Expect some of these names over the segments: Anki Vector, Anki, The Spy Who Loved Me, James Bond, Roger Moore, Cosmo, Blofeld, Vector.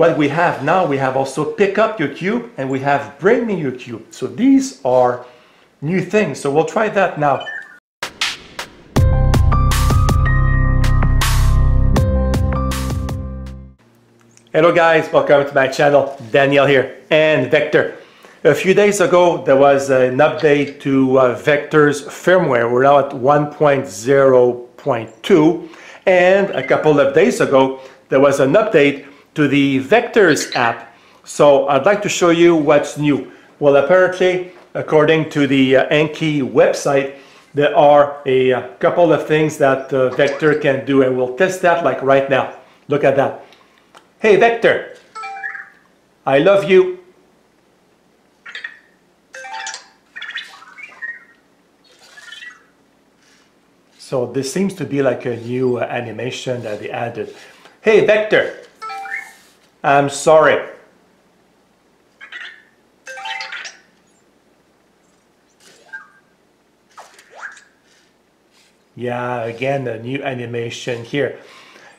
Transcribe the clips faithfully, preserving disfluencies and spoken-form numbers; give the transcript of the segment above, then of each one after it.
What we have now, we have also pick up your cube, and we have bring me your cube. So these are new things. So we'll try that now. Hello guys, welcome to my channel. Daniel here and Vector. A few days ago, there was an update to uh, Vector's firmware. We're now at one point zero point two, and a couple of days ago, there was an update to the Vector's app. So I'd like to show you what's new. Well, apparently, according to the uh, Anki website, there are a, a couple of things that uh, Vector can do, and we'll test that like right now. Look at that. Hey Vector, I love you. So this seems to be like a new uh, animation that they added. Hey Vector, I'm sorry. Yeah, again, a new animation here.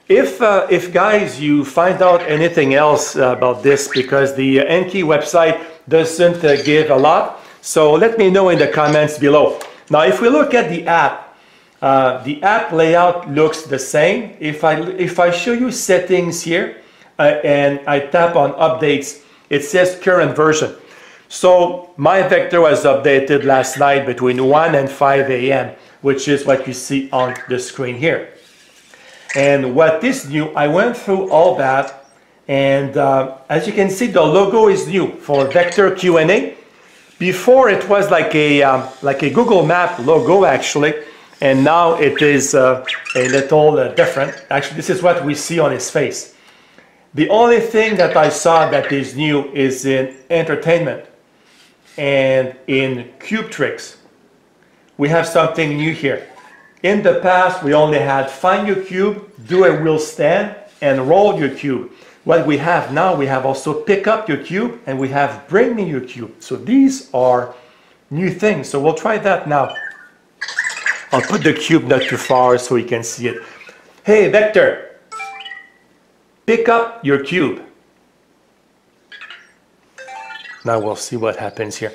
If, uh, if guys, you find out anything else uh, about this, because the uh, Anki website doesn't uh, give a lot, so let me know in the comments below. Now, if we look at the app, Uh, the app layout looks the same. If I, if I show you settings here uh, and I tap on updates, it says current version. So my Vector was updated last night between one and five A M, which is what you see on the screen here. And what is new, I went through all that, and uh, as you can see, the logo is new for Vector Q and A. Before it was like a, um, like a Google Map logo actually. And now it is uh, a little uh, different. Actually, this is what we see on his face. The only thing that I saw that is new is in entertainment and in cube tricks. We have something new here. In the past, we only had find your cube, do a wheel stand, and roll your cube. What we have now, we have also pick up your cube, and we have bring me your cube. So these are new things. So we'll try that now. I'll put the cube not too far so you can see it. Hey Vector, pick up your cube. Now we'll see what happens here.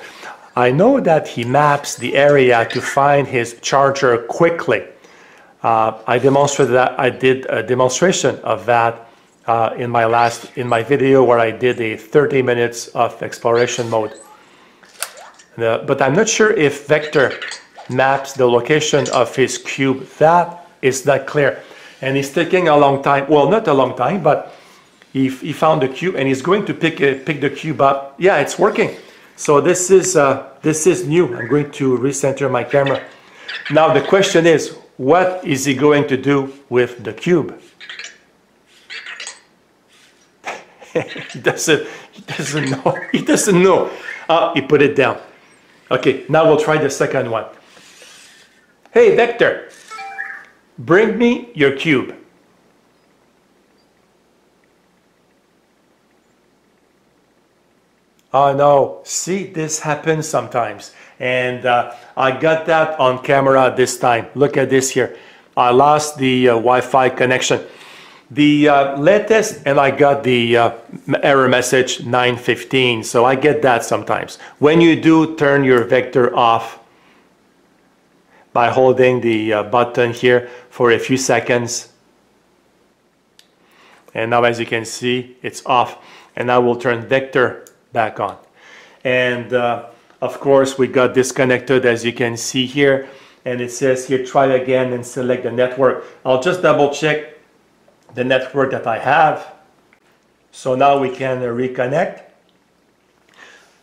I know that he maps the area to find his charger quickly. Uh, I demonstrated that. I did a demonstration of that uh, in my last in my video where I did a thirty minutes of exploration mode. Uh, but I'm not sure if Vector maps the location of his cube. That is not clear, and he's taking a long time. Well, not a long time, but he, he found the cube, and he's going to pick uh, pick the cube up. Yeah, it's working. So this is uh, this is new. I'm going to recenter my camera. Now the question is, what is he going to do with the cube? he doesn't he doesn't know. He doesn't know. Uh, he put it down. Okay, now we'll try the second one. Hey Vector, bring me your cube. Oh no, see, this happens sometimes. And uh, I got that on camera this time. Look at this here. I lost the uh, Wi-Fi connection. The uh, latest, and I got the uh, error message nine fifteen. So I get that sometimes. When you do, turn your Vector off by holding the uh, button here for a few seconds. And now, as you can see, it's off. And now we'll turn Vector back on. And uh, of course, we got disconnected, as you can see here. And it says here, try again and select the network. I'll just double check the network that I have. So now we can uh, reconnect.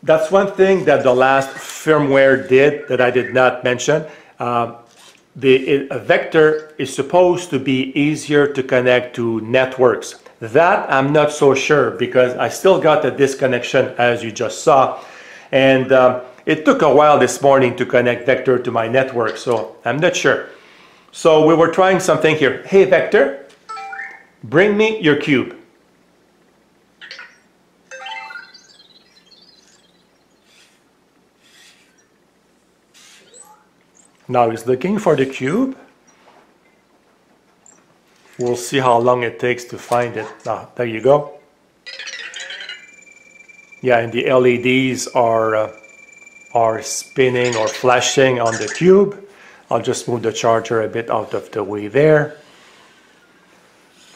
That's one thing that the last firmware did that I did not mention. Uh, the uh, Vector is supposed to be easier to connect to networks. That I'm not so sure, because I still got a disconnection, as you just saw, and uh, it took a while this morning to connect Vector to my network, so I'm not sure. So we were trying something here. Hey Vector, bring me your cube. Now he's looking for the cube. We'll see how long it takes to find it. Now, there you go. Yeah, and the L E Ds are uh, are spinning or flashing on the cube. I'll just move the charger a bit out of the way there.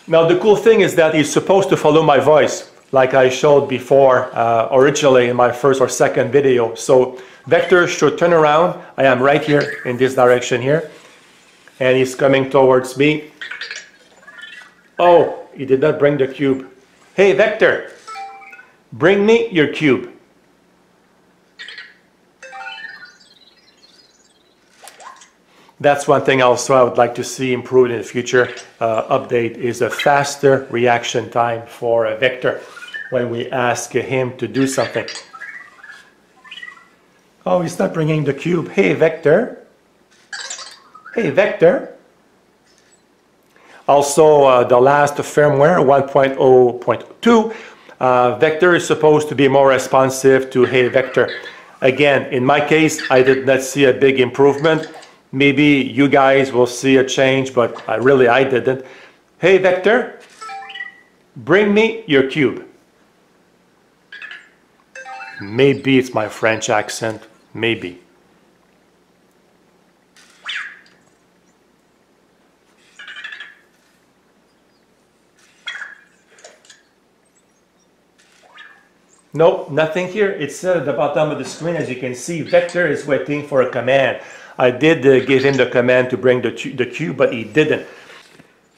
Now the cool thing is that it's supposed to follow my voice, like I showed before uh, originally in my first or second video. So Vector should turn around. I am right here in this direction here, and he's coming towards me. Oh, he did not bring the cube. Hey Vector, bring me your cube. That's one thing also I would like to see improved in the future uh, update is a faster reaction time for a Vector when we ask him to do something. Oh, he's not bringing the cube. Hey Vector. Hey Vector. Also, uh, the last firmware, one point oh point two, uh, Vector is supposed to be more responsive to Hey Vector. Again, in my case, I did not see a big improvement. Maybe you guys will see a change, but I really, I didn't. Hey Vector, bring me your cube. Maybe it's my French accent, maybe. No, nothing here. It said at the bottom of the screen, as you can see, Vector is waiting for a command. I did uh, give him the command to bring the, the cube, but he didn't.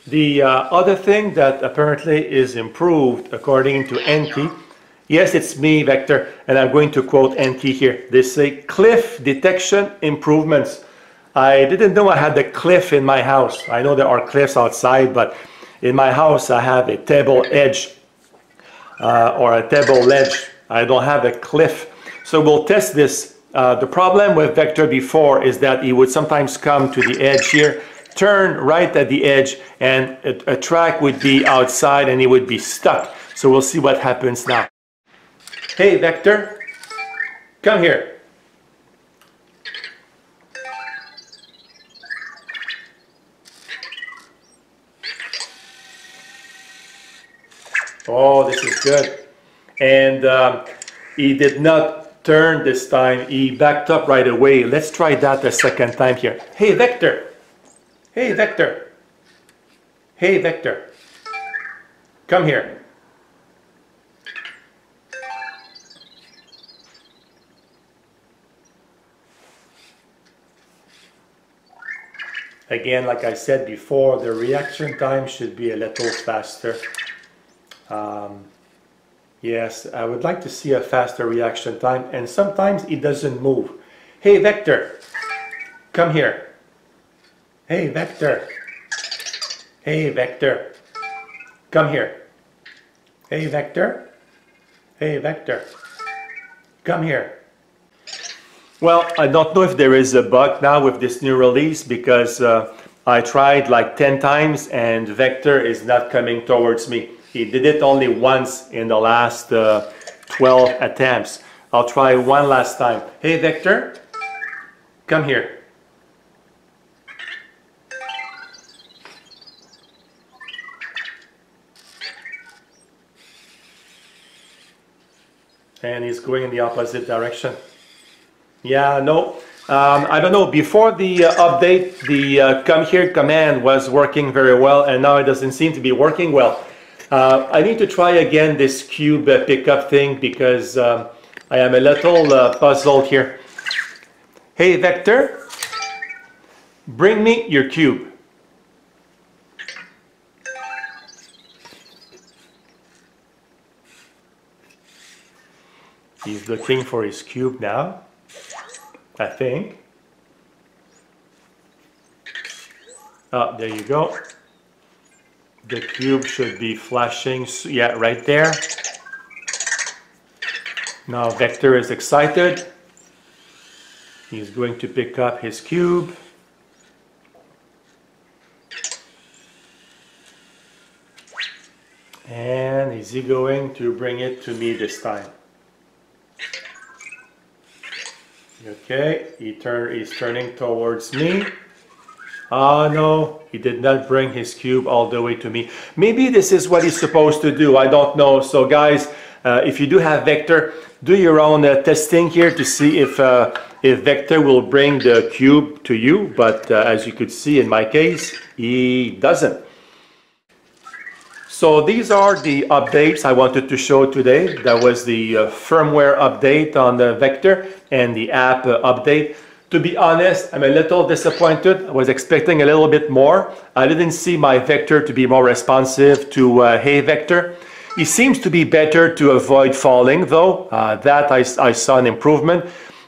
The uh, other thing that apparently is improved, according to Anki, yes, it's me, Vector, and I'm going to quote Anki here. They say, cliff detection improvements. I didn't know I had a cliff in my house. I know there are cliffs outside, but in my house, I have a table edge uh, or a table ledge. I don't have a cliff. So we'll test this. Uh, the problem with Vector before is that he would sometimes come to the edge here, turn right at the edge, and a, a track would be outside and he would be stuck. So we'll see what happens now. Hey Vector, come here. Oh, this is good. And um, he did not turn this time, he backed up right away. Let's try that a second time here. Hey Vector! Hey Vector! Hey Vector! Come here. Again, like I said before, the reaction time should be a little faster. Um, Yes, I would like to see a faster reaction time, and sometimes it doesn't move. Hey Vector, come here. Hey Vector. Hey Vector, come here. Hey Vector. Hey Vector, come here. Well, I don't know if there is a bug now with this new release, because uh, I tried like ten times and Vector is not coming towards me. He did it only once in the last uh, twelve attempts. I'll try one last time. Hey Vector, come here. And he's going in the opposite direction. Yeah, no. Um, I don't know, before the uh, update, the uh, come here command was working very well, and now it doesn't seem to be working well. Uh, I need to try again this cube uh, pickup thing, because uh, I am a little uh, puzzled here. Hey Vector, bring me your cube. He's looking for his cube now, I think. Oh, there you go. The cube should be flashing, yeah, right there. Now Vector is excited. He's going to pick up his cube. And is he going to bring it to me this time? Okay, he turn, he's turning towards me. Ah, uh, no, he did not bring his cube all the way to me. Maybe this is what he's supposed to do, I don't know. So guys, Uh, if you do have Vector, do your own uh, testing here to see if uh, if Vector will bring the cube to you, but uh, as you could see in my case, he doesn't. So these are the updates I wanted to show today. That was the uh, firmware update on the Vector and the app uh, update. To be honest, I'm a little disappointed. I was expecting a little bit more. I didn't see my Vector to be more responsive to uh, Hey Vector. It seems to be better to avoid falling though. Uh, that I, I saw an improvement.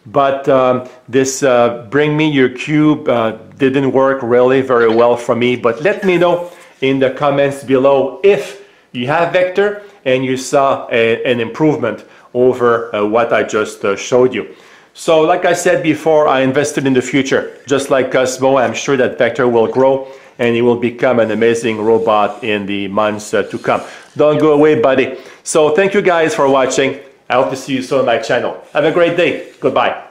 But um, this uh, bring me your cube uh, didn't work really very well for me. But let me know in the comments below if you have Vector and you saw a, an improvement over uh, what I just uh, showed you. So like I said before, I invested in the future. Just like Cosmo, I'm sure that Vector will grow and it will become an amazing robot in the months uh, to come. Don't go away, buddy. So thank you guys for watching. I hope to see you soon on my channel. Have a great day. Goodbye.